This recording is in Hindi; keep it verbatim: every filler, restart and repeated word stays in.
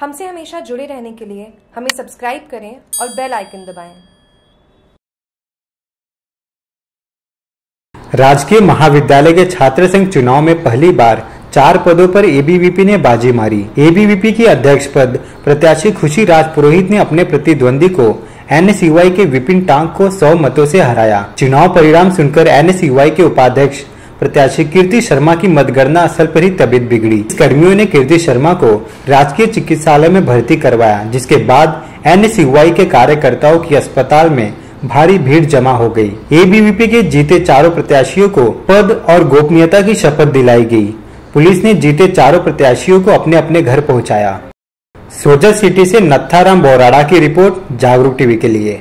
हमसे हमेशा जुड़े रहने के लिए हमें सब्सक्राइब करें और बेल आइकन दबाएं। राजकीय महाविद्यालय के छात्र संघ चुनाव में पहली बार चार पदों पर एबीवीपी ने बाजी मारी। एबीवीपी की अध्यक्ष पद प्रत्याशी खुशी राज पुरोहित ने अपने प्रतिद्वंदी को एनएसयूआई के विपिन टांक को सौ मतों से हराया। चुनाव परिणाम सुनकर एनएसयूआई के उपाध्यक्ष प्रत्याशी कीर्ति शर्मा की मतगणना स्थल पर ही तबीयत बिगड़ी। कर्मियों ने कीर्ति शर्मा को राजकीय चिकित्सालय में भर्ती करवाया, जिसके बाद एनएसयूआई के कार्यकर्ताओं की अस्पताल में भारी भीड़ जमा हो गई। एबीवीपी के जीते चारों प्रत्याशियों को पद और गोपनीयता की शपथ दिलाई गयी। पुलिस ने जीते चारों प्रत्याशियों को अपने अपने घर पहुंचाया। सोजत सिटी से नथाराम बोराड़ा की रिपोर्ट जागरूक टीवी के लिए।